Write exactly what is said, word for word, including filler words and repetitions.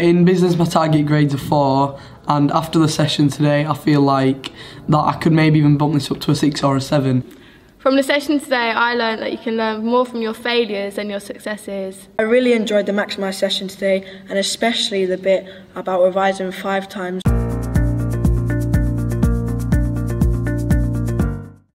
In business, my target grades are four, and after the session today, I feel like that I could maybe even bump this up to a six or a seven. From the session today, I learned that you can learn more from your failures than your successes. I really enjoyed the Maximise session today, and especially the bit about revising five times.